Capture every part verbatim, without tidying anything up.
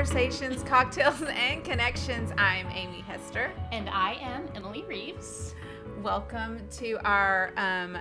Conversations, Cocktails, and Connections. I'm Amy Hester. And I am Emily Reeves. Welcome to our um,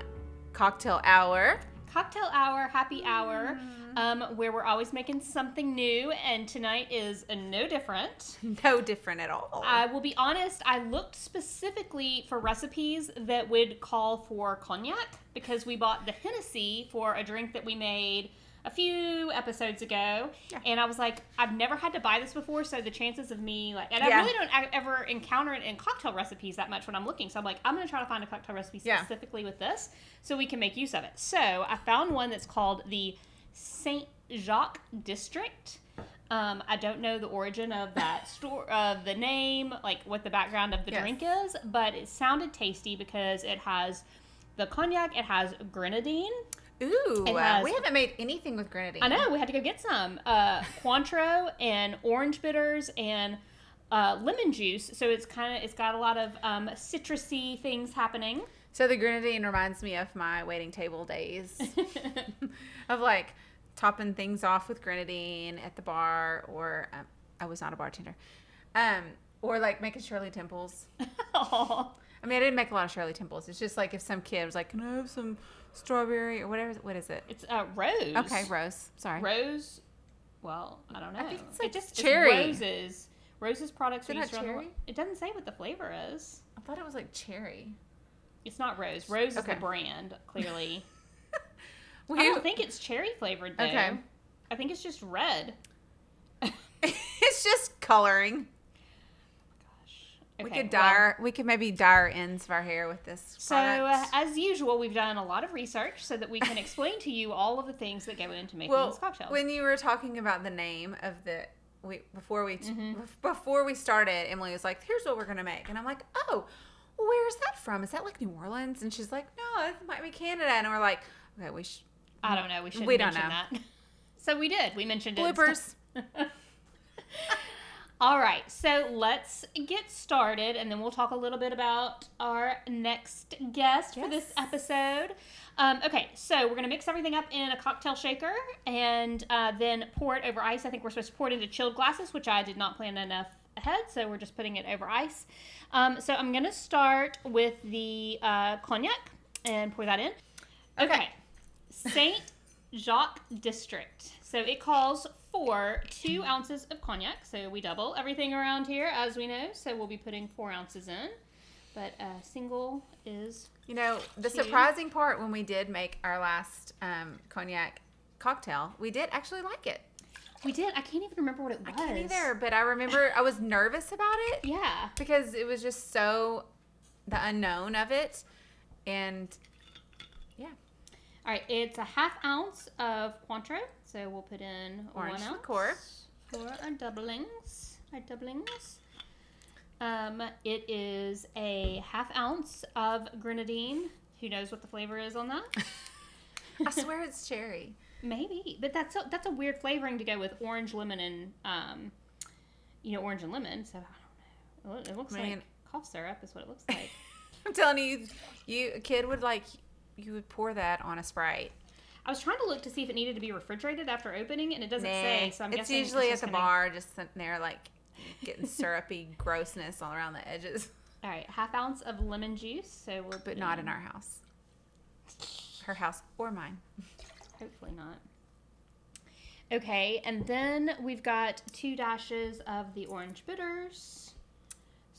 cocktail hour. Cocktail hour, happy hour, mm-hmm. um, where we're always making something new, and tonight is no different. No different at all. I will be honest, I looked specifically for recipes that would call for cognac, because we bought the Hennessy for a drink that we made a few episodes ago, yeah. And I was like, I've never had to buy this before, so the chances of me, like, and yeah. I really don't ever encounter it in cocktail recipes that much when I'm looking, so I'm like, I'm going to try to find a cocktail recipe specifically yeah. with this, so we can make use of it. So I found one that's called the Saint Jacques District. Um, I don't know the origin of that store, of the name, like what the background of the yes. drink is, but it sounded tasty because it has the cognac, it has grenadine. Ooh, has, we haven't made anything with grenadine. I know, we had to go get some. Uh, Cointreau and orange bitters and uh, lemon juice. So it's kind of, it's got a lot of um, citrusy things happening. So the grenadine reminds me of my waiting table days of like topping things off with grenadine at the bar, or um, I was not a bartender, um, or like making Shirley Temples. Aww. I mean, I didn't make a lot of Shirley Temples. It's just like if some kid was like, can I have some strawberry or whatever? What is it? It's uh, rose. Okay, rose. Sorry. Rose. Well, I don't know. I think it's like it just cherry. It's roses. Roses products. Is it not cherry? It doesn't say what the flavor is. I thought it was like cherry. It's not rose. Rose okay. is the brand, clearly. well, I don't you... think it's cherry flavored, though. Okay. I think it's just red. It's just coloring. Okay, we could dye well, our, we could maybe dye our ends of our hair with this product. So, uh, as usual, we've done a lot of research so that we can explain to you all of the things that go into making well, this cocktail. When you were talking about the name of the, we before we mm-hmm. before we started, Emily was like, "Here's what we're gonna make," and I'm like, "Oh, where is that from? Is that like New Orleans?" And she's like, "No, it might be Canada." And we're like, "Okay, we should." I don't know. We should. We don't know that. So we did. We mentioned it. Bloopers. All right, so let's get started, and then we'll talk a little bit about our next guest yes. for this episode. Um, okay, so we're going to mix everything up in a cocktail shaker and uh, then pour it over ice. I think we're supposed to pour it into chilled glasses, which I did not plan enough ahead, so we're just putting it over ice. Um, so I'm going to start with the uh, cognac and pour that in. Okay, okay. Saint Jacques District. So it calls for two ounces of cognac, so we double everything around here, as we know, so we'll be putting four ounces in, but a single is You know, the two. surprising part when we did make our last um, cognac cocktail, we did actually like it. We did. I can't even remember what it was. I can't either, but I remember I was nervous about it. Yeah. Because it was just so the unknown of it, and yeah. All right, it's a half ounce of Cointreau, so we'll put in orange one ounce liqueur for our doublings. Our doublings. Um, it is a half ounce of grenadine. Who knows what the flavor is on that? I swear it's cherry. Maybe, but that's a, that's a weird flavoring to go with orange, lemon, and um, you know, orange and lemon. So I don't know. It looks Man. like cough syrup is what it looks like. I'm telling you, you a kid would like. You would pour that on a Sprite. I was trying to look to see if it needed to be refrigerated after opening, and it doesn't nah, say. So I'm it's guessing usually it's at the gonna... bar, just sitting there like getting syrupy grossness all around the edges. All right, half ounce of lemon juice. So we're but not in our house, her house or mine. Hopefully not. Okay, and then we've got two dashes of the orange bitters.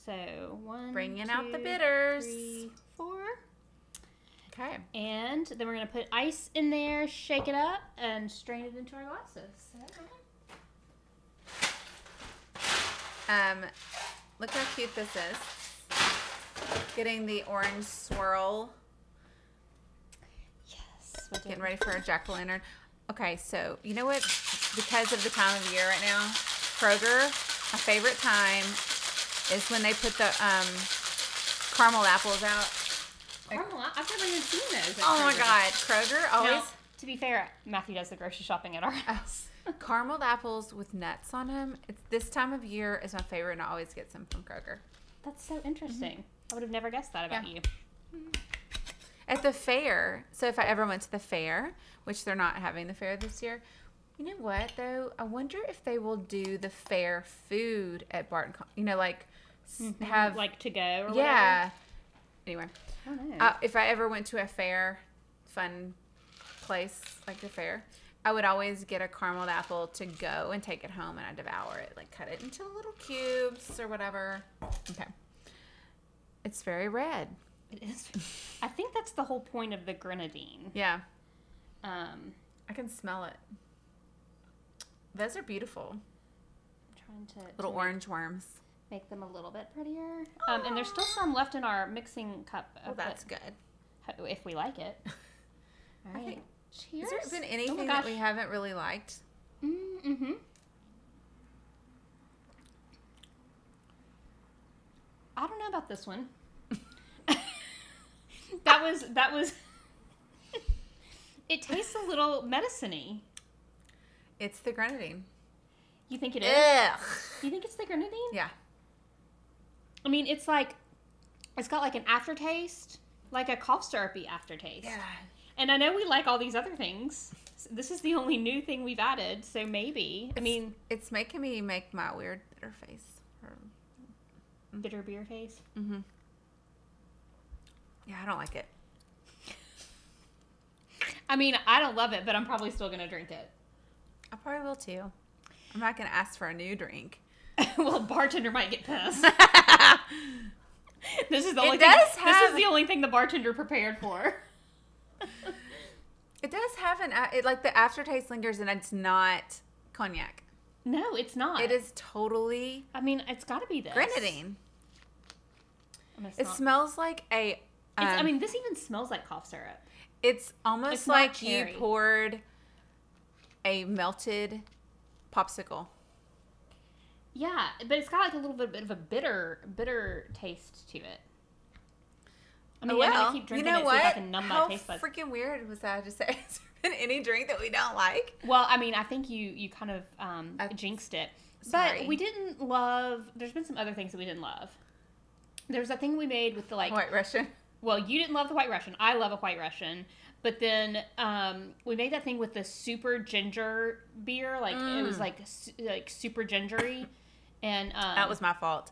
So one, bringing two, out the bitters. Three, four. Okay. And then we're going to put ice in there, shake it up, and strain it into our glasses. Um, look how cute this is. Getting the orange swirl. Yes. We'll Getting ready for a jack-o'-lantern. Okay, so you know what? Because of the time of year right now, Kroger, my favorite time is when they put the um, caramel apples out. Caramel, I've never even seen those. Oh my God, Kroger always. Now, to be fair, Matthew does the grocery shopping at our house. Oh, carameled apples with nuts on them. It's this time of year is my favorite, and I always get some from Kroger. That's so interesting. Mm-hmm. I would have never guessed that about yeah. you. At the fair, so if I ever went to the fair, which they're not having the fair this year, You know what, though? I wonder if they will do the fair food at Barton. Con- you know, like mm-hmm. have... Like to go or yeah. whatever? Anyway. I don't know. Uh, if I ever went to a fair, fun place, like the fair, I would always get a carameled apple to go and take it home, and I devour it. Like cut it into little cubes or whatever. Okay. It's very red. It is. I think that's the whole point of the grenadine. Yeah. Um, I can smell it. Those are beautiful. I'm trying to... Little to orange make, worms. Make them a little bit prettier. Um, and there's still some left in our mixing cup. Well, that's good. If we like it. All right. I think, cheers. Has there been anything oh that we haven't really liked? Mm-hmm. I don't know about this one. That was... That was... It tastes a little medicine-y. It's the grenadine. You think it is? Ugh. You think it's the grenadine? Yeah. I mean, it's like, it's got like an aftertaste, like a cough syrupy aftertaste. Yeah. And I know we like all these other things. This is the only new thing we've added, so maybe. It's, I mean. It's making me make my weird bitter face. Bitter beer face? Mm-hmm. Yeah, I don't like it. I mean, I don't love it, but I'm probably still going to drink it. I probably will, too. I'm not going to ask for a new drink. Well, a bartender might get pissed. This is the only it thing, does have, This is the only thing the bartender prepared for. It does have an... It, like, the aftertaste lingers, and it's not cognac. No, it's not. It is totally... I mean, it's got to be this. Grenadine. It not. smells like a... Um, I mean, this even smells like cough syrup. It's almost it's like you poured... a melted popsicle. Yeah, but it's got like a little bit, bit of a bitter, bitter taste to it. I mean, oh, well, I'm gonna keep drinking you know it what? so I can numb How my taste buds. How freaking weird was that to say? Has there been any drink that we don't like? Well, I mean, I think you you kind of um, uh, jinxed it. Sorry. But we didn't love. There's been some other things that we didn't love. There's that thing we made with the like White Russian. Well, you didn't love the White Russian. I love a White Russian. But then um, we made that thing with the super ginger beer. Like, mm. it was, like, su- like super gingery. And um, that was my fault.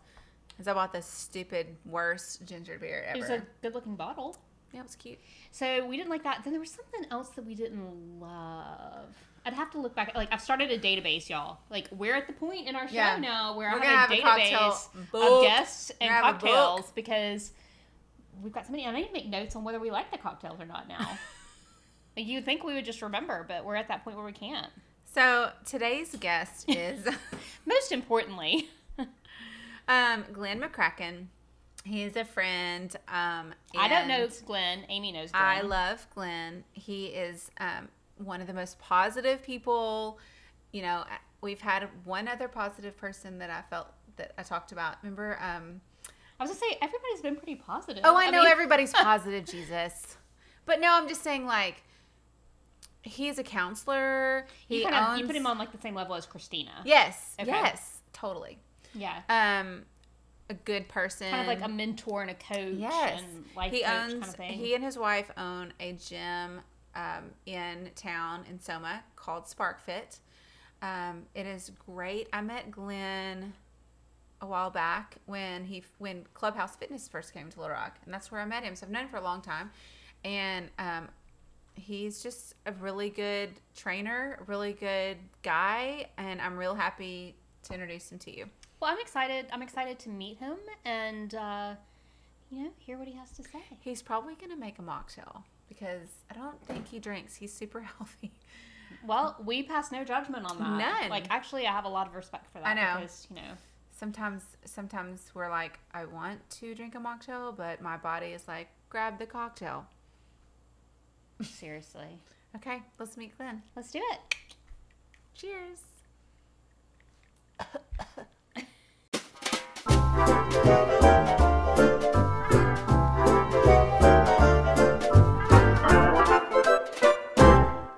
Because I bought the stupid, worst ginger beer ever. It was a good-looking bottle. Yeah, it was cute. So we didn't like that. Then there was something else that we didn't love. I'd have to look back. Like, I've started a database, y'all. Like, we're at the point in our show yeah. now where I have a database a of guests and cocktails. Because we've got so many. I need to make notes on whether we like the cocktails or not now. You'd think we would just remember, but we're at that point where we can't. So today's guest is... Most importantly. um, Glenn McCracken. He's a friend. Um, I don't know Glenn. Amy knows Glenn. I love Glenn. He is um, one of the most positive people. You know, we've had one other positive person that I felt that I talked about. Remember? Um, I was going to say, everybody's been pretty positive. Oh, I, I know mean... everybody's positive, Jesus. But no, I'm just saying, like, he's a counselor. He you, kind of, owns... you put him on like the same level as Christina. Yes. Okay. Yes. Totally. Yeah. Um, a good person. Kind of like a mentor and a coach. Yes. And life he coach owns. Kind of thing. He and his wife own a gym um, in town in Soma called SparkFit. Um, it is great. I met Glenn a while back when he when Clubhouse Fitness first came to Little Rock, and that's where I met him. So I've known him for a long time, and um. He's just a really good trainer, really good guy, and I'm real happy to introduce him to you. Well, I'm excited. I'm excited to meet him and, uh, you know, hear what he has to say. He's probably going to make a mocktail because I don't think he drinks. He's super healthy. Well, we pass no judgment on that. None. Like, actually, I have a lot of respect for that. I know. Because, you know. Sometimes, sometimes we're like, I want to drink a mocktail, but my body is like, grab the cocktail. Seriously. Okay, let's meet Glenn. Let's do it. Cheers.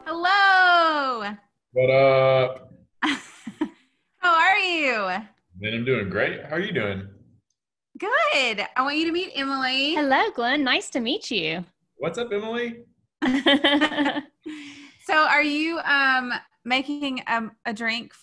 Hello. What up? How are you? Man, I'm doing great. How are you doing? Good. I want you to meet Emily. Hello, Glenn. Nice to meet you. What's up, Emily? So are you um making um, a drink?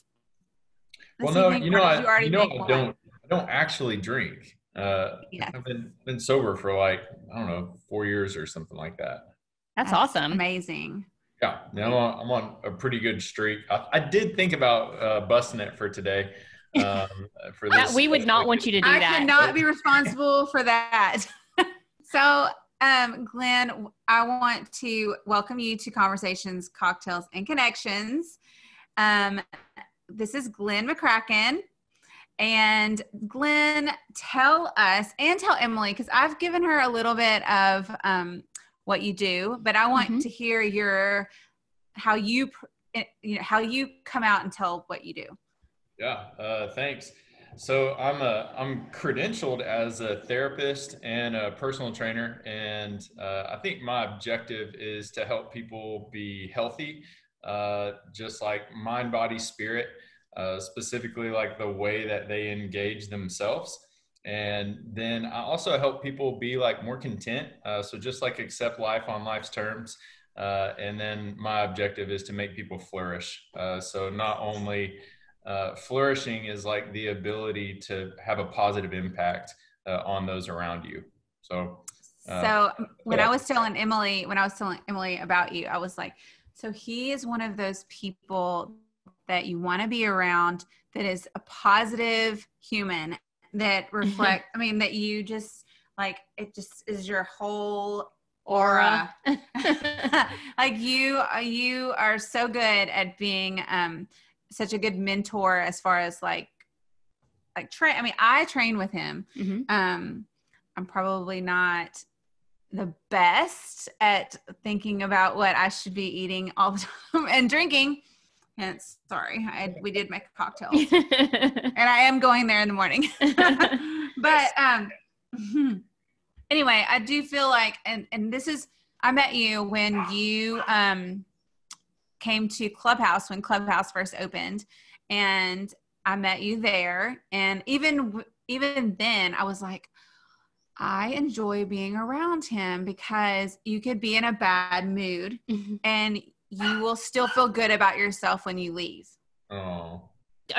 Well, no, you know, I, you know, I don't, I don't actually drink. Uh, yeah. I've been, been sober for like, I don't know, four years or something like that. That's, That's awesome. Amazing. Yeah. Now I'm on, I'm on a pretty good streak. I, I did think about uh, busting it for today. Um, for this, we would not want you to do I that. I cannot be responsible for that. So, um, Glenn, I want to welcome you to Conversations, Cocktails, and Connections. Um, this is Glenn McCracken. And Glenn, tell us and tell Emily, because I've given her a little bit of um, what you do, but I want mm-hmm. to hear your how you you know how you come out and tell what you do. Yeah, uh, thanks. So I'm a I'm credentialed as a therapist and a personal trainer, and uh, I think my objective is to help people be healthy, uh, just like mind, body, spirit. Uh, specifically like the way that they engage themselves. And then I also help people be like more content. Uh, so just like accept life on life's terms. Uh, and then my objective is to make people flourish. Uh, so not only uh, flourishing is like the ability to have a positive impact uh, on those around you. So, uh, so when yeah. I was telling Emily, when I was telling Emily about you, I was like, so he is one of those people that you want to be around, that is a positive human, that reflect, I mean, that you just like, it just is your whole aura. Like you, you are so good at being um, such a good mentor as far as like, like train. I mean, I train with him. Mm-hmm. Um, I'm probably not the best at thinking about what I should be eating all the time and drinking. And sorry, I, we did make cocktails, and I am going there in the morning. But um, anyway, I do feel like, and and this is, I met you when you um came to Clubhouse when Clubhouse first opened, and I met you there. And even even then, I was like, I enjoy being around him because you could be in a bad mood mm-hmm. and you will still feel good about yourself when you leave. Oh.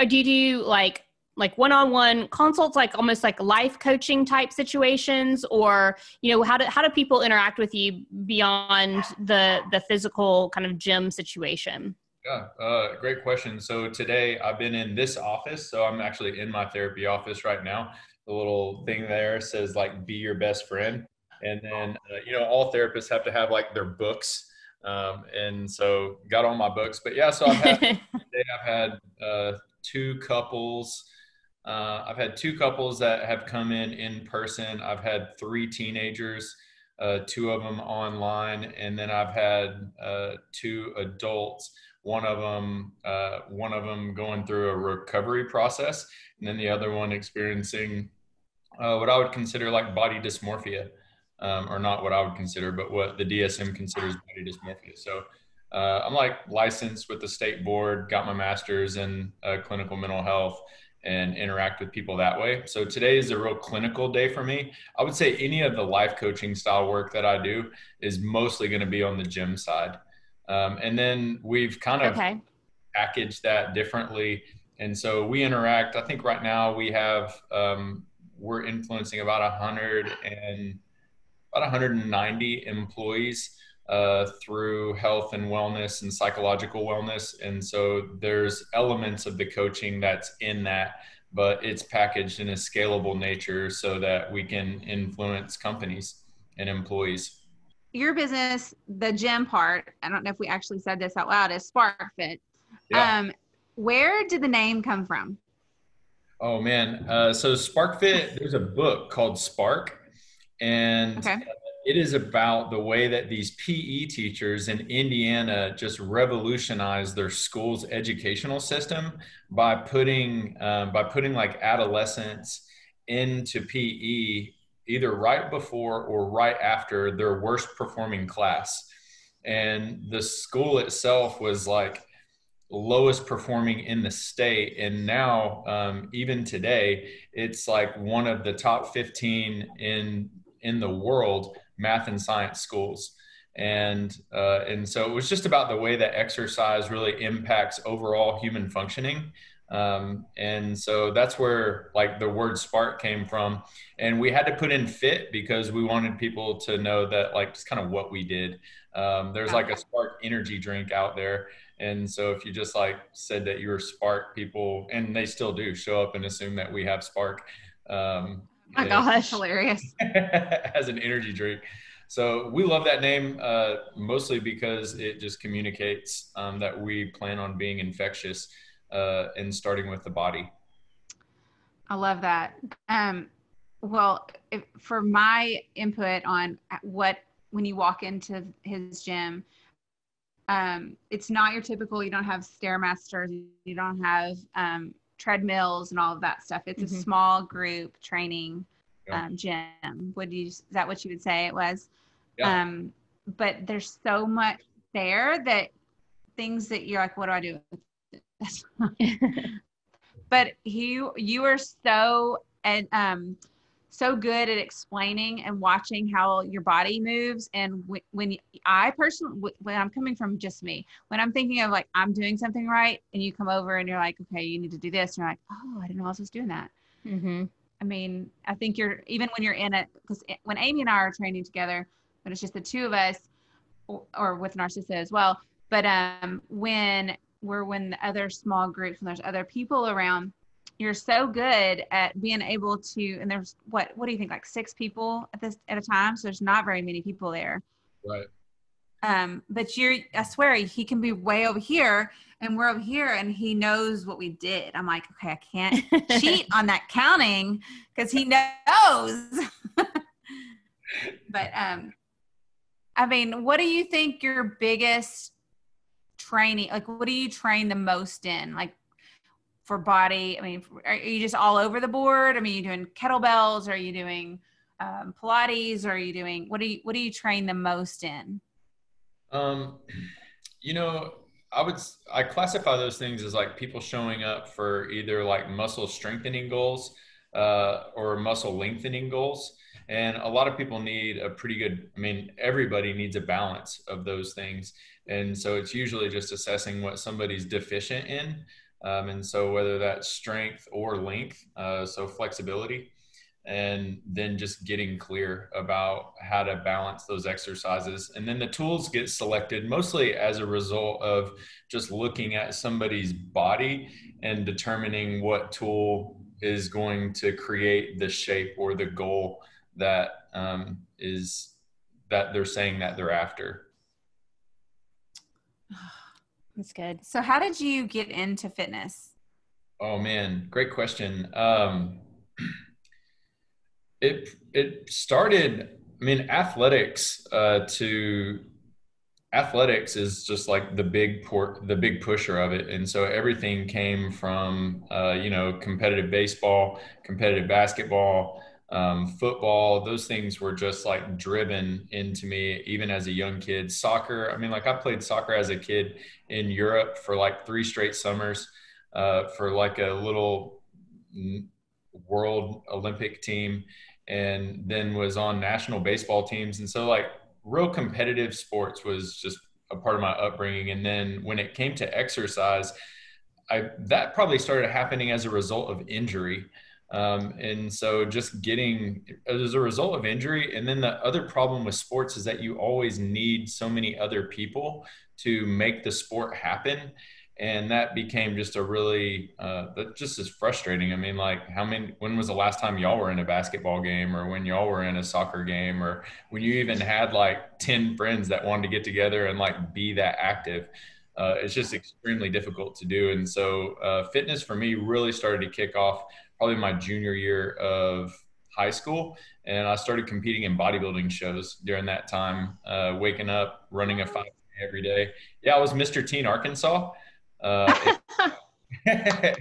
Do you do like, like one-on-one consults, like almost like life coaching type situations, or, you know, how do, how do people interact with you beyond the, the physical kind of gym situation? Yeah. Uh, great question. So today I've been in this office. So I'm actually in my therapy office right now. The little thing there says like, be your best friend. And then, uh, you know, all therapists have to have like their books. Um, and so got on my books, but yeah, so I've had, today I've had, uh, two couples, uh, I've had two couples that have come in in person. I've had three teenagers, uh, two of them online. And then I've had, uh, two adults, one of them, uh, one of them going through a recovery process. And then the other one experiencing, uh, what I would consider like body dysmorphia. Um, or not what I would consider, but what the D S M considers body dysmorphia. So uh, I'm like licensed with the state board, got my master's in uh, clinical mental health, and interact with people that way. So today is a real clinical day for me. I would say any of the life coaching style work that I do is mostly going to be on the gym side. Um, and then we've kind of okay. packaged that differently. And so we interact, I think right now we have, um, we're influencing about one hundred and about one hundred ninety employees uh, through health and wellness and psychological wellness. And so there's elements of the coaching that's in that, but it's packaged in a scalable nature so that we can influence companies and employees. Your business, the gym part, I don't know if we actually said this out loud, is SparkFit. Yeah. Um, where did the name come from? Oh man. Uh, so SparkFit, there's a book called Spark. And okay. it is about the way that these P E teachers in Indiana just revolutionized their school's educational system by putting, um, by putting like adolescents into P E either right before or right after their worst performing class. And the school itself was like lowest performing in the state. And now, um, even today, it's like one of the top fifteen in in the world math and science schools. And, uh, and so it was just about the way that exercise really impacts overall human functioning. Um, and so that's where like the word spark came from, and we had to put in fit because we wanted people to know that like, it's kind of what we did. Um, there's like a Spark energy drink out there. And so if you just like said that you were Spark, people, and they still do show up and assume that we have Spark, um, oh my gosh, that's hilarious. As an energy drink. So we love that name, uh, mostly because it just communicates, um, that we plan on being infectious, uh, and starting with the body. I love that. Um, well, if, for my input on what, when you walk into his gym, um, it's not your typical, you don't have Stairmasters, you don't have, um, treadmills and all of that stuff. It's mm-hmm. a small group training, yeah. um, gym. Would you, is that what you would say it was? Yeah. Um, but there's so much there that things that you're like, what do I do with this? But he, you are so, and, um, so good at explaining and watching how your body moves. And when, when I personally, when I'm coming from just me, when I'm thinking of like, I'm doing something right, and you come over and you're like, okay, you need to do this. And you're like, oh, I didn't know I was just doing that. Mm-hmm. I mean, I think you're, even when you're in it, because when Amy and I are training together, but it's just the two of us, or, or with Narcissa as well. But um, when we're, when the other small groups, when there's other people around, you're so good at being able to, and there's what, what do you think? Like six people at this at a time. So there's not very many people there. Right. Um, but you're, I swear he can be way over here and we're over here and he knows what we did. I'm like, okay, I can't cheat on that counting because he knows. But, um, I mean, what do you think your biggest training, like what do you train the most in? Like, for body, I mean, are you just all over the board? I mean, you're doing kettlebells, are you doing um, Pilates, or are you doing, what do you, what do you train the most in? Um, you know, I would, I classify those things as like people showing up for either like muscle strengthening goals uh, or muscle lengthening goals. And a lot of people need a pretty good, I mean, everybody needs a balance of those things. And so it's usually just assessing what somebody's deficient in. Um, and so whether that's strength or length, uh, so flexibility, and then just getting clear about how to balance those exercises. And then the tools get selected mostly as a result of just looking at somebody's body and determining what tool is going to create the shape or the goal that um, is that they're saying that they're after. That's good. So how did you get into fitness? Oh man, great question. Um, it, it started, I mean, athletics, uh, to athletics is just like the big port, the big pusher of it. And so everything came from, uh, you know, competitive baseball, competitive basketball, um, football, those things were just like driven into me, even as a young kid. Soccer. I mean, like I played soccer as a kid in Europe for like three straight summers, uh, for like a little world Olympic team, and then was on national baseball teams. And so like real competitive sports was just a part of my upbringing. And then when it came to exercise, I, that probably started happening as a result of injury. Um, and so just getting as a result of injury. And then the other problem with sports is that you always need so many other people to make the sport happen. And that became just a really, uh, that just is frustrating. I mean, like how many, when was the last time y'all were in a basketball game, or when y'all were in a soccer game, or when you even had like ten friends that wanted to get together and like be that active? Uh, it's just extremely difficult to do. And so, uh, fitness for me really started to kick off probably my junior year of high school. And I started competing in bodybuilding shows during that time, uh, waking up, running a five K every day. Yeah, I was Mister Teen Arkansas. Uh, it, like,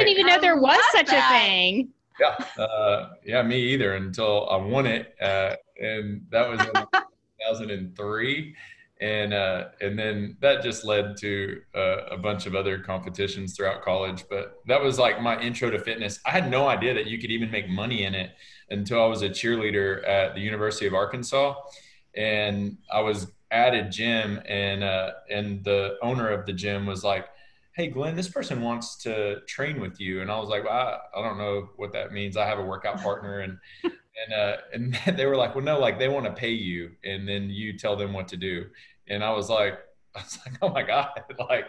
I didn't even know there was such that. a thing. Yeah, uh, yeah, me either until I won it. Uh, and that was in two thousand three. And, uh, and then that just led to uh, a bunch of other competitions throughout college, but that was like my intro to fitness. I had no idea that you could even make money in it until I was a cheerleader at the University of Arkansas. And I was added gym, and uh, and the owner of the gym was like, hey, Glenn, this person wants to train with you. And I was like, well, I, I don't know what that means. I have a workout partner. And and uh, and they were like, well, no, like they want to pay you, and then you tell them what to do. And I was like, I was like, oh my God, like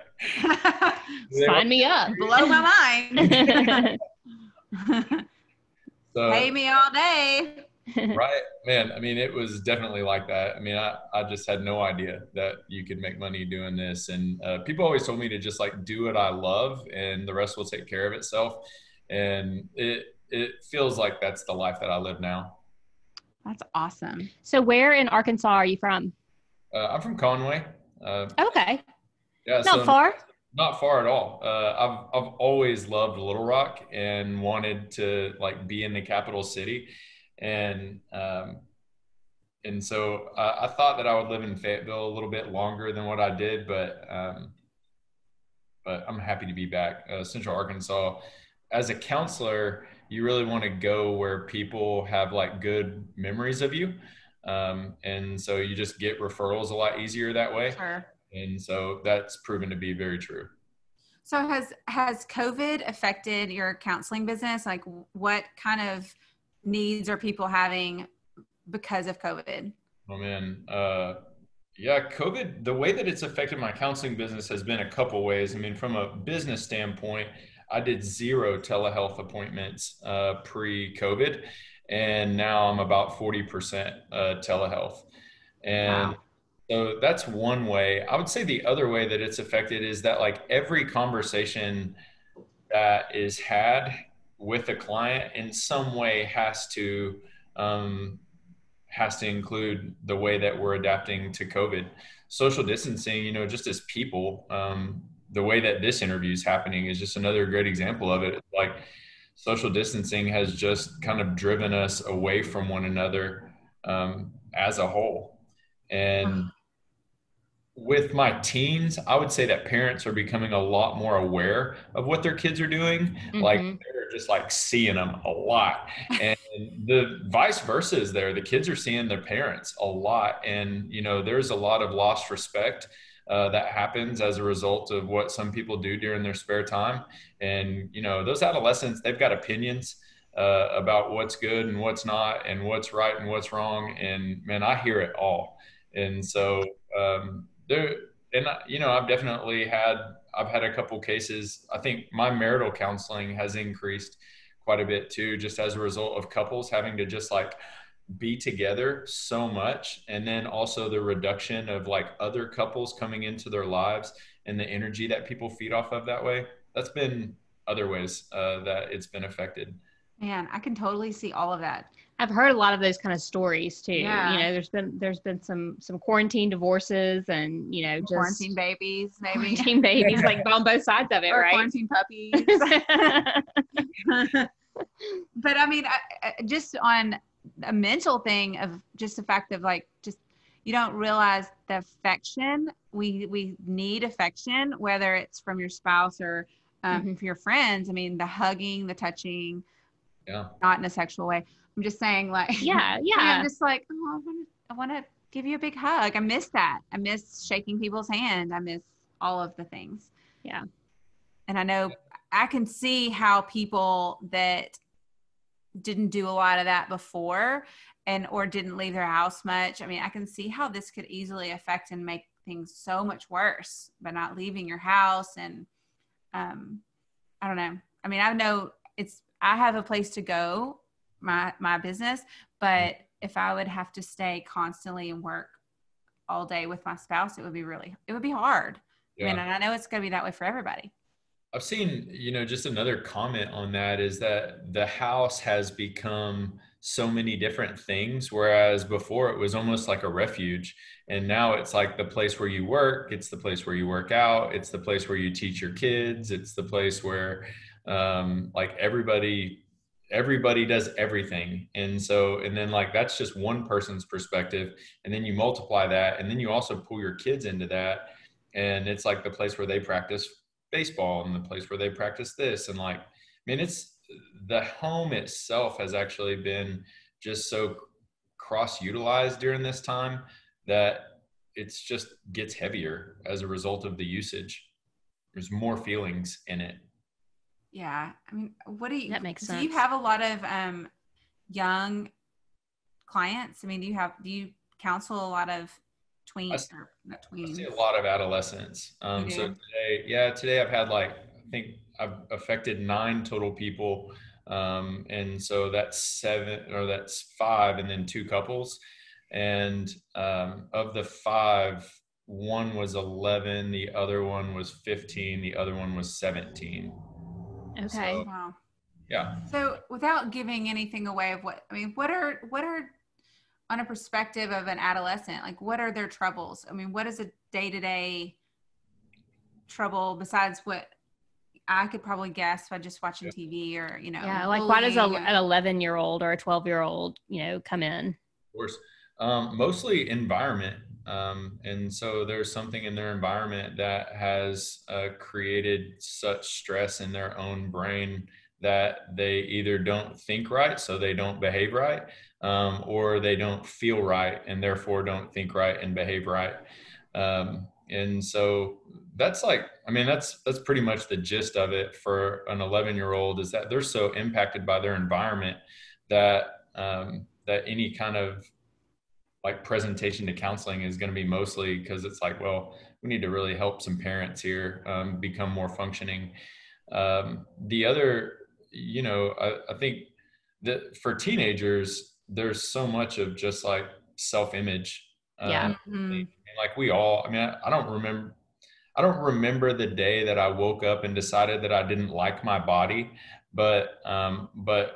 sign me up, blow my mind. So, pay me all day. Right, man. I mean, it was definitely like that. I mean, I, I just had no idea that you could make money doing this. And uh, people always told me to just like do what I love and the rest will take care of itself. And it, it feels like that's the life that I live now. That's awesome. So where in Arkansas are you from? Uh, I'm from Conway. Uh, okay. Yeah, not so far. Not far at all. Uh, I've, I've always loved Little Rock and wanted to like be in the capital city. And, um, and so I, I thought that I would live in Fayetteville a little bit longer than what I did, but, um, but I'm happy to be back. Uh, Central Arkansas, as a counselor, you really want to go where people have like good memories of you. Um, and so you just get referrals a lot easier that way. Sure. And so that's proven to be very true. So has, has COVID affected your counseling business? Like what kind of needs are people having because of COVID? Oh man, uh, yeah, COVID, the way that it's affected my counseling business has been a couple ways. I mean, from a business standpoint, I did zero telehealth appointments uh, pre-COVID, and now I'm about forty percent uh, telehealth. And wow. So that's one way. I would say the other way that it's affected is that like every conversation that is had with a client in some way has to, um, has to include the way that we're adapting to COVID. Social distancing, you know, just as people, um, the way that this interview is happening is just another great example of it. Like social distancing has just kind of driven us away from one another, um, as a whole. And with my teens, I would say that parents are becoming a lot more aware of what their kids are doing. Mm-hmm. Like they're just like seeing them a lot, and the vice versa is there. The kids are seeing their parents a lot, and you know there's a lot of lost respect uh, that happens as a result of what some people do during their spare time. And you know those adolescents, they've got opinions uh, about what's good and what's not, and what's right and what's wrong. And man, I hear it all, and so. Um, There, and you know, I've definitely had, I've had a couple cases. I think my marital counseling has increased quite a bit too, just as a result of couples having to just like be together so much. And then also the reduction of like other couples coming into their lives and the energy that people feed off of that way. That's been other ways uh, that it's been affected. Man, I can totally see all of that. I've heard a lot of those kind of stories too. Yeah. You know, there's been, there's been some, some quarantine divorces and, you know, just quarantine babies, maybe quarantine babies, like on both sides of it, or right? Quarantine puppies. But I mean, I, just on a mental thing of just the fact of like, just, you don't realize the affection we, we need affection, whether it's from your spouse or um, mm-hmm. from your friends. I mean, the hugging, the touching, yeah. Not in a sexual way. I'm just saying like, yeah, yeah. I'm just like, oh, I want to give you a big hug. I miss that. I miss shaking people's hand. I miss all of the things. Yeah. And I know I can see how people that didn't do a lot of that before and, or didn't leave their house much. I mean, I can see how this could easily affect and make things so much worse by not leaving your house. And, um, I don't know. I mean, I know it's, I have a place to go, my my business, but if I would have to stay constantly and work all day with my spouse, it would be really, it would be hard. Yeah. I mean, and I know it's going to be that way for everybody. I've seen, you know, just another comment on that is that the house has become so many different things, whereas before it was almost like a refuge. And now it's like the place where you work, it's the place where you work out, it's the place where you teach your kids, it's the place where um, like everybody everybody does everything. And so, and then like, that's just one person's perspective. And then you multiply that. And then you also pull your kids into that. And it's like the place where they practice baseball and the place where they practice this. And like, I mean, it's the home itself has actually been just so cross-utilized during this time that it's just gets heavier as a result of the usage. There's more feelings in it. Yeah. I mean, what do you, that makes sense. Do you have a lot of um, young clients? I mean, do you have, do you counsel a lot of tweens? Or not tweens? I see a lot of adolescents. Um, okay. So today, yeah, today I've had like, I think I've affected nine total people. Um, and so that's seven or that's five and then two couples. And um, of the five, one was eleven, the other one was fifteen, the other one was seventeen. Okay. So, wow. Yeah. So without giving anything away of what, I mean, what are, what are on a perspective of an adolescent, like what are their troubles? I mean, what is a day-to-day trouble besides what I could probably guess by just watching T V or, you know, yeah, like why does a, an eleven year old or a twelve year old, you know, come in? Of course. Um, mostly environment. Um, and so there's something in their environment that has uh, created such stress in their own brain that they either don't think right, so they don't behave right, um, or they don't feel right and therefore don't think right and behave right. Um, and so that's like, I mean, that's, that's pretty much the gist of it for an eleven year old is that they're so impacted by their environment that, um, that any kind of like presentation to counseling is going to be mostly because it's like, well, we need to really help some parents here, um, become more functioning. Um, the other, you know, I, I think that for teenagers, there's so much of just like self-image. Um, yeah. Mm-hmm. Like we all, I mean, I, I don't remember, I don't remember the day that I woke up and decided that I didn't like my body, but, um, but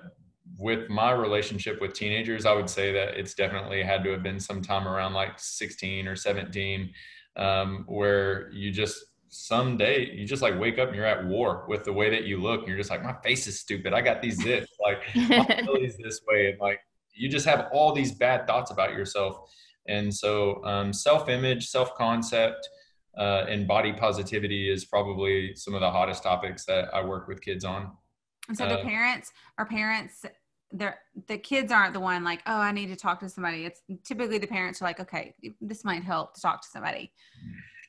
with my relationship with teenagers, I would say that it's definitely had to have been sometime around like sixteen or seventeen, um, where you just someday you just like wake up and you're at war with the way that you look. And you're just like, my face is stupid. I got these zits, like my belly's this way. And like, you just have all these bad thoughts about yourself. And so um, self-image, self-concept, uh, and body positivity is probably some of the hottest topics that I work with kids on. And so the uh, parents, our parents, they're, the kids aren't the one like, oh, I need to talk to somebody. It's typically the parents are like, okay, this might help to talk to somebody.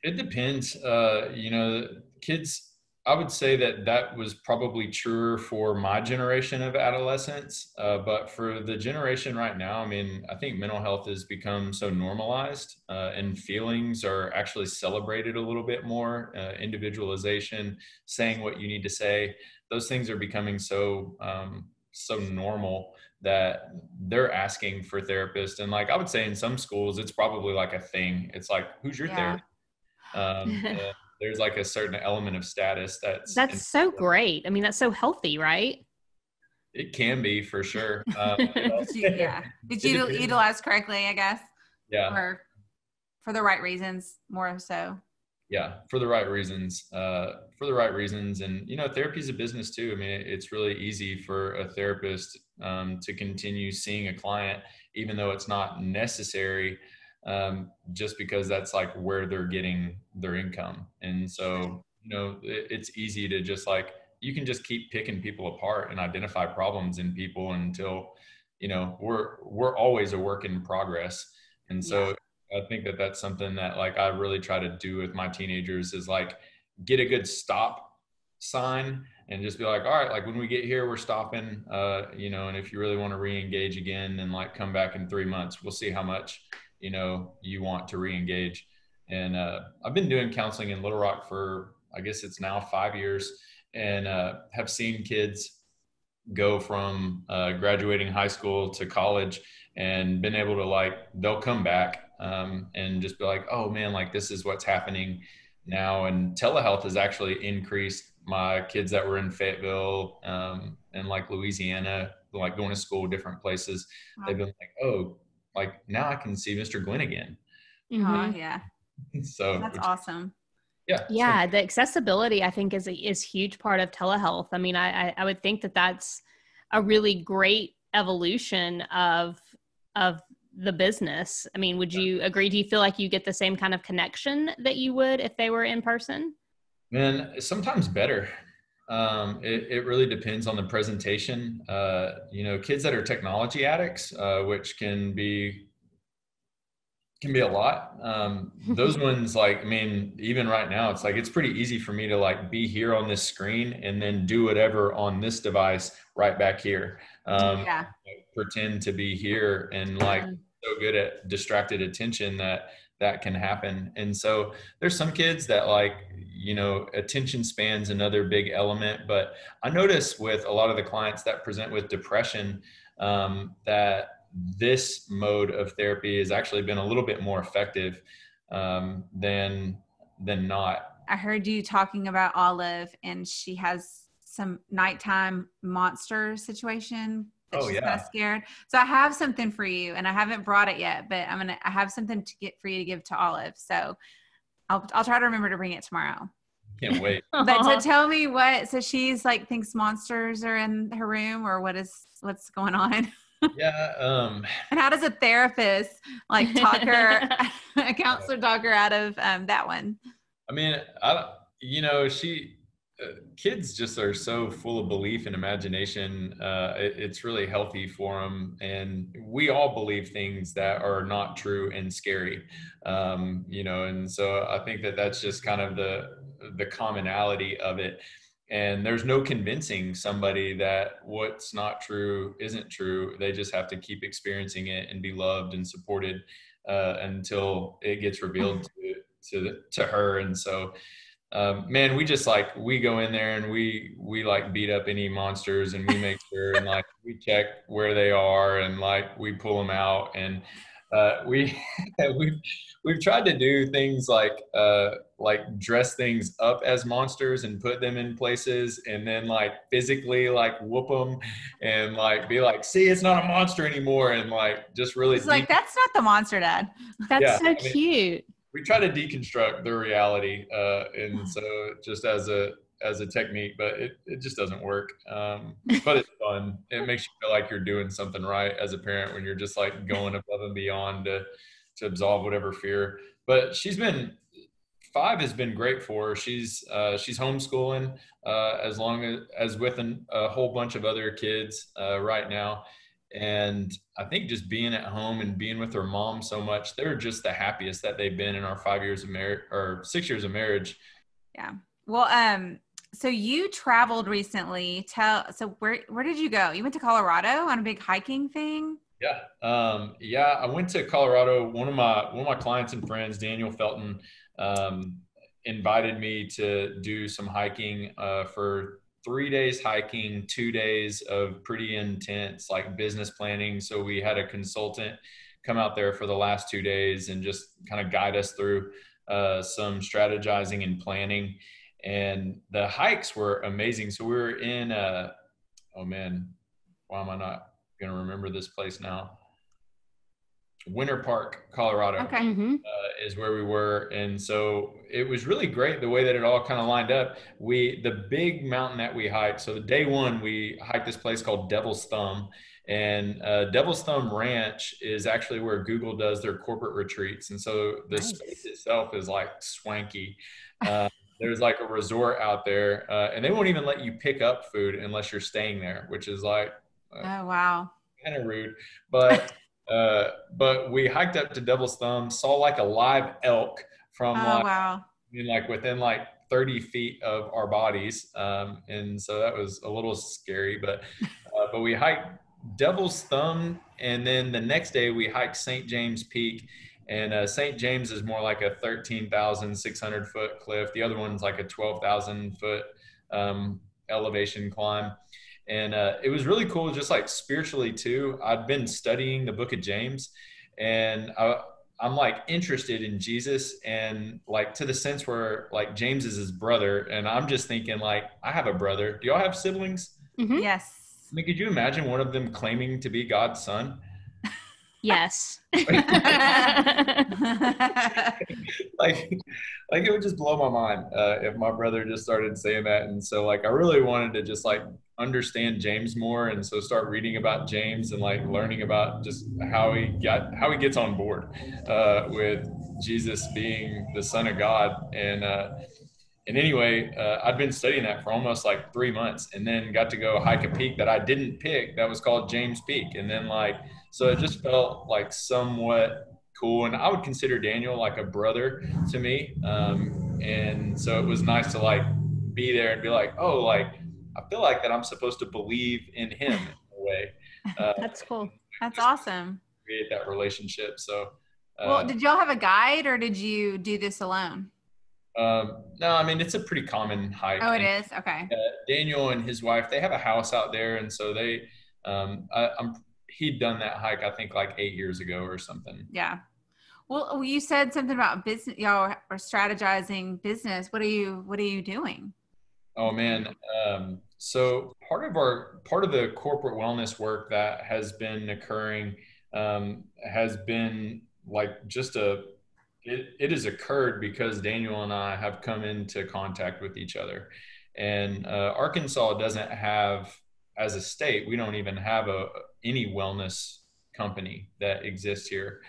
It depends. Uh, you know, kids, I would say that that was probably truer for my generation of adolescents. Uh, but for the generation right now, I mean, I think mental health has become so normalized uh, and feelings are actually celebrated a little bit more. Uh, individualization, saying what you need to say. Those things are becoming so, um, so normal that they're asking for therapists. And like, I would say in some schools, it's probably like a thing. It's like, who's your yeah. therapist? Um, uh, there's like a certain element of status that's- That's important. So great. I mean, that's so healthy, right? It can be for sure. Um, Did you, yeah. Did you utilize correctly, I guess? Yeah. Or for the right reasons, more so. Yeah, for the right reasons, uh, for the right reasons. And, you know, therapy is a business too. I mean, it, it's really easy for a therapist um, to continue seeing a client, even though it's not necessary, um, just because that's like where they're getting their income. And so, you know, it, it's easy to just like, you can just keep picking people apart and identify problems in people until, you know, we're, we're always a work in progress. And so yeah. I think that that's something that like I really try to do with my teenagers is like get a good stop sign and just be like, all right, like when we get here, we're stopping, uh, you know, and if you really want to re-engage again and like come back in three months, we'll see how much, you know, you want to re-engage. And uh, I've been doing counseling in Little Rock for, I guess it's now five years and uh, have seen kids go from uh, graduating high school to college and been able to like, they'll come back Um, and just be like, oh man, like this is what's happening now. And telehealth has actually increased my kids that were in Fayetteville um, and like Louisiana, like going to school, different places. Wow. They've been like, oh, like now I can see Mister Glenn again. Mm-hmm. Oh, yeah. So that's which, awesome. Yeah. Yeah. So. The accessibility I think is a is huge part of telehealth. I mean, I, I, I would think that that's a really great evolution of, of, the business. I mean, would you agree? Do you feel like you get the same kind of connection that you would if they were in person? Man, sometimes better. Um, it, it really depends on the presentation. Uh, you know, kids that are technology addicts, uh, which can be can be a lot. Um, those ones, like, I mean, even right now, it's like, it's pretty easy for me to like be here on this screen and then do whatever on this device right back here. Um, yeah. Like, pretend to be here and like so good at distracted attention that that can happen. And so there's some kids that like, you know, attention span's another big element, but I notice with a lot of the clients that present with depression, um, that this mode of therapy has actually been a little bit more effective um, than than not. I heard you talking about Olive, and she has some nighttime monster situation. Oh, she's yeah. kind of scared. So I have something for you, and I haven't brought it yet, but I'm gonna. I have something to get for you to give to Olive. So I'll I'll try to remember to bring it tomorrow. Can't wait. But to tell me what. So she's like thinks monsters are in her room, or what is what's going on. Yeah. Um, and how does a therapist like talk her, a counselor talk her out of um, that one? I mean, I, you know, she, uh, kids just are so full of belief and imagination. Uh, it, it's really healthy for them. And we all believe things that are not true and scary, um, you know, and so I think that that's just kind of the the commonality of it. And there's no convincing somebody that what's not true isn't true. They just have to keep experiencing it and be loved and supported uh, until it gets revealed to to, to her. And so, um, man, we just like, we go in there and we, we like beat up any monsters, and we make sure and like we check where they are, and like we pull them out. And uh, we, we've, we've tried to do things like, uh, like dress things up as monsters and put them in places, and then like physically like whoop them and like be like, see, it's not a monster anymore. And like, just really it's like, that's not the monster, Dad. That's yeah, so I mean, cute. We try to deconstruct the reality. Uh, and so just as a, as a technique, but it, it just doesn't work. Um, but it's fun. It makes you feel like you're doing something right as a parent when you're just like going above and beyond to, to absolve whatever fear. But she's been, five has been great for her. She's uh, she's homeschooling uh, as long as, as with an, a whole bunch of other kids uh, right now. And I think just being at home and being with her mom so much, they're just the happiest that they've been in our five years of marriage or six years of marriage. Yeah. Well, um, so you traveled recently. Tell so where where did you go? You went to Colorado on a big hiking thing. Yeah. Um, yeah. I went to Colorado. One of my, one of my clients and friends, Daniel Felton, um, invited me to do some hiking, uh, for three days hiking, two days of pretty intense, like business planning. So we had a consultant come out there for the last two days and just kind of guide us through, uh, some strategizing and planning, and the hikes were amazing. So we were in, uh, oh man, why am I not going to remember this place now? Winter Park, Colorado, okay. mm-hmm. uh, is where we were. And so it was really great the way that it all kind of lined up. We, the big mountain that we hiked. So the day one, we hiked this place called Devil's Thumb, and uh, Devil's Thumb Ranch is actually where Google does their corporate retreats. And so the nice. Space itself is like swanky. Uh, There's like a resort out there, uh, and they won't even let you pick up food unless you're staying there, which is like, oh wow, kind of rude, but uh but we hiked up to Devil's Thumb, saw like a live elk from oh, like, wow. I mean, like within like thirty feet of our bodies, um and so that was a little scary, but uh, but we hiked Devil's Thumb, and then the next day we hiked Saint James Peak. And uh, Saint James is more like a thirteen thousand six hundred foot cliff. The other one's like a twelve thousand foot um elevation climb. And uh, it was really cool, just like spiritually too. I'd been studying the book of James, and I, I'm like interested in Jesus, and like to the sense where like James is his brother. And I'm just thinking like, I have a brother. Do y'all have siblings? Mm-hmm. Yes. I mean, could you imagine one of them claiming to be God's son? Yes. like, like it would just blow my mind uh, if my brother just started saying that. And so like, I really wanted to just like understand James more, and so start reading about James and like learning about just how he got how he gets on board uh with Jesus being the Son of God. And uh and anyway uh I'd been studying that for almost like three months, and then got to go hike a peak that I didn't pick that was called James Peak. And then like so it just felt like somewhat cool. And I would consider Daniel like a brother to me. Um, and so it was nice to like be there and be like, oh, like, I feel like that I'm supposed to believe in him in a way. Uh, That's cool. That's awesome. Create that relationship. So, uh, well, did y'all have a guide or did you do this alone? Um, no, I mean, it's a pretty common hike. Oh, it and, is. Okay. Uh, Daniel and his wife, they have a house out there. And so they, um, I, I'm, he'd done that hike, I think like eight years ago or something. Yeah. Well, you said something about business, y'all are strategizing business. What are you, what are you doing? Oh man. Um, so part of our, part of the corporate wellness work that has been occurring, um, has been like just a, It, it has occurred because Daniel and I have come into contact with each other. And uh, Arkansas doesn't have, as a state, we don't even have a any wellness company that exists here.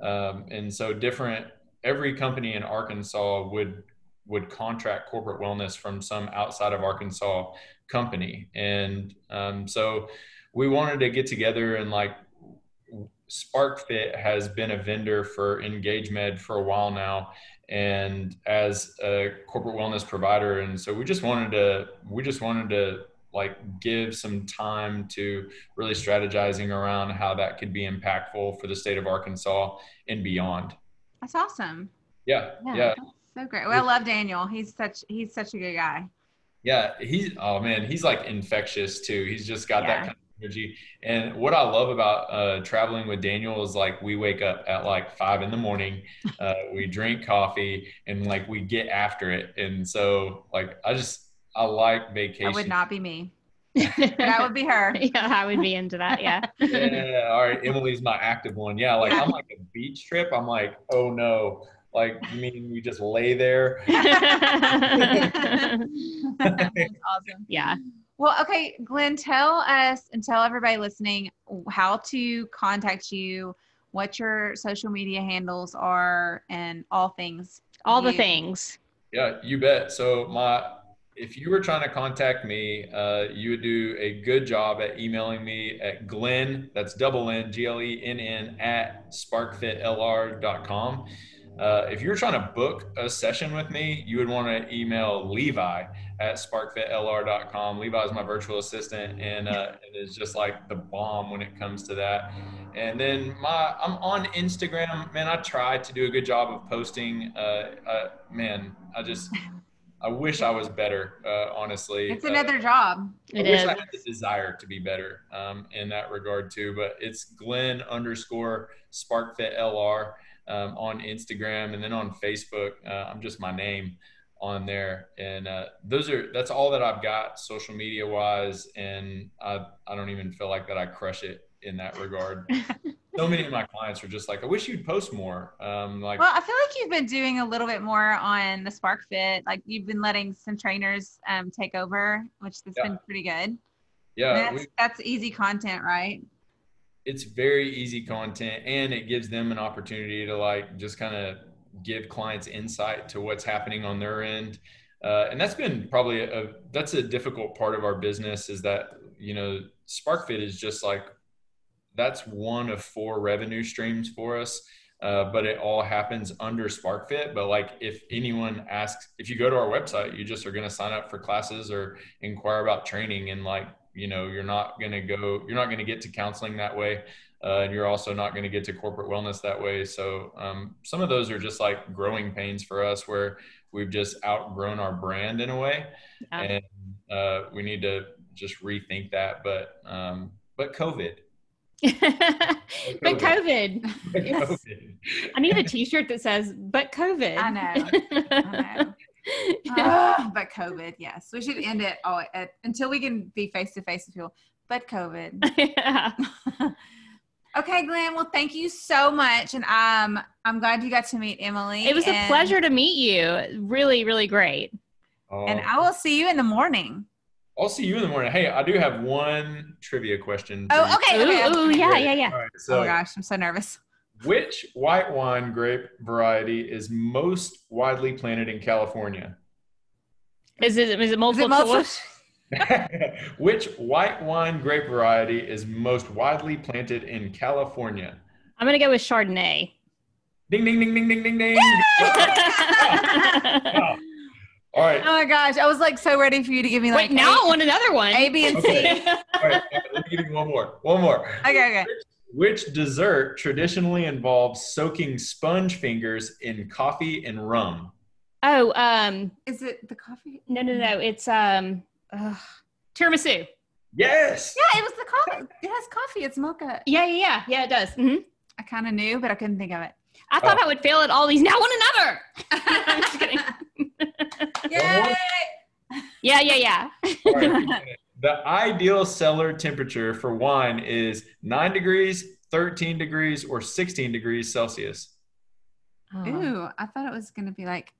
Um, and so different, every company in Arkansas would would contract corporate wellness from some outside of Arkansas company. And um, so we wanted to get together and like, SparkFit has been a vendor for EngageMed for a while now and as a corporate wellness provider. And so we just wanted to, we just wanted to like give some time to really strategizing around how that could be impactful for the state of Arkansas and beyond. That's awesome. Yeah. Yeah. yeah. So great. Well, I love Daniel. He's such, he's such a good guy. Yeah. He's, oh man, he's like infectious too. He's just got yeah. that kind of energy. And what I love about uh, traveling with Daniel is like we wake up at like five in the morning, uh, we drink coffee, and like we get after it. And so like I just I like vacation. That would not be me. That would be her. Yeah, I would be into that. Yeah. Yeah. All right, Emily's my active one. Yeah, like I'm like a beach trip. I'm like, oh no, like you mean we just lay there? That's awesome. Yeah. Well, okay, Glenn, tell us and tell everybody listening how to contact you, what your social media handles are, and all things. All you. the things. Yeah, you bet. So my, if you were trying to contact me, uh, you would do a good job at emailing me at Glenn, that's double N, G L E N N, at spark fit L R dot com. Uh, if you're trying to book a session with me, you would want to email Levi at spark fit L R dot com. Levi is my virtual assistant, and uh, it is just like the bomb when it comes to that. And then my, I'm on Instagram. Man, I try to do a good job of posting. Uh, uh, man, I just, I wish I was better, uh, honestly. It's another uh, job. I it wish is. I had the desire to be better um, in that regard too, but it's Glenn underscore SparkFitLR. Um, on Instagram, and then on Facebook, uh, I'm just my name on there. And uh, those are, that's all that I've got social media wise. And I, I don't even feel like that I crush it in that regard. So many of my clients are just like, I wish you'd post more. Um, like, well, I feel like you've been doing a little bit more on the SparkFit. Like you've been letting some trainers um, take over, which has yeah. been pretty good. Yeah. That's, we, that's easy content, right? It's very easy content, and it gives them an opportunity to like just kind of give clients insight to what's happening on their end. Uh, and that's been probably a, that's a difficult part of our business is that, you know, SparkFit is just like, that's one of four revenue streams for us. Uh, but it all happens under SparkFit. But like, if anyone asks, if you go to our website, you just are going to sign up for classes or inquire about training, and like, you know, you're not going to go, you're not going to get to counseling that way. Uh, and you're also not going to get to corporate wellness that way. So um, some of those are just like growing pains for us where we've just outgrown our brand in a way. Yeah. And uh, we need to just rethink that. But, um, but COVID. But COVID. But COVID. But COVID. I need a t-shirt that says, but COVID. I know. I know. Uh, but COVID, yes. We should end it all at, until we can be face-to-face with people, but COVID. Yeah. Okay, Glenn. Well, thank you so much. And um, I'm glad you got to meet Emily. It was and, a pleasure to meet you. Really, really great. Um, and I will see you in the morning. I'll see you in the morning. Hey, I do have one trivia question. Oh, okay. okay. Ooh, ooh, yeah, yeah, yeah. Right, so. Oh, my gosh. I'm so nervous. Which white wine grape variety is most widely planted in California? Is it, is it multiple choice? Which white wine grape variety is most widely planted in California? I'm going to go with Chardonnay. Ding, ding, ding, ding, ding, ding, ding. Yeah. All right. Oh my gosh. I was like so ready for you to give me like. Wait, now I want another one. A, B, and okay. C. All right. Let me give you one more. One more. Okay, okay. Which, which dessert traditionally involves soaking sponge fingers in coffee and rum? Oh, um. Is it the coffee? No, no, no. It's um. Uh, tiramisu. Yes. Yeah, it was the coffee. It has coffee. It's mocha. Yeah, yeah, yeah. Yeah, it does. Mm-hmm. I kind of knew, but I couldn't think of it. I thought oh. I would fail at all these. Now one another. I'm just kidding. Yay. Yeah, yeah, yeah. Right. The ideal cellar temperature for wine is nine degrees, thirteen degrees, or sixteen degrees Celsius. Oh. Ooh, I thought it was going to be like,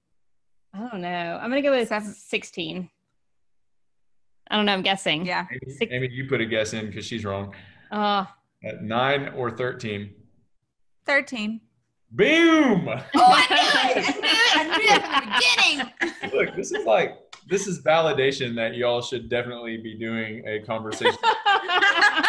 I don't know. I'm going to go with seven. sixteen. I don't know. I'm guessing. Yeah. Amy, Amy you put a guess in because she's wrong. Uh, at nine or thirteen. thirteen. Boom! Oh, I knew it! I knew it! I knew it from the beginning! Look, this is like, this is validation that y'all should definitely be doing a conversation. uh,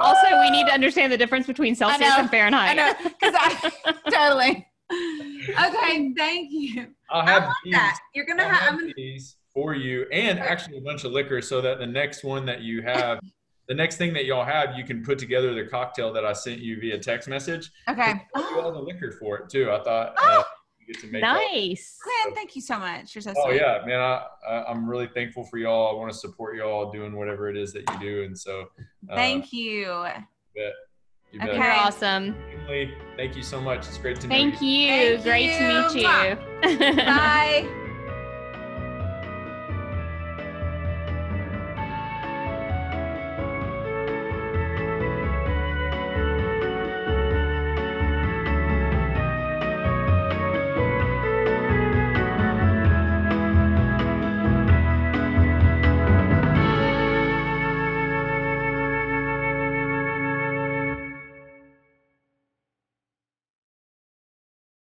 also, we need to understand the difference between Celsius know, and Fahrenheit. I know, because I, totally. Okay, thank you. I'll have I love these. That. You're gonna I'll have, have these for you, and actually a bunch of liquor so that the next one that you have, the next thing that y'all have, you can put together the cocktail that I sent you via text message. Okay. You all the liquor for it too. I thought oh, uh, you get to make nice. That. Glenn, so, thank you so much. You're so oh, sweet. Oh yeah, man. I, I I'm really thankful for y'all. I want to support y'all doing whatever it is that you do, and so. Uh, thank you. You bet. You bet. Okay. Awesome. Emily, thank you so much. It's great to meet you. Thank you. Great to meet you. Bye.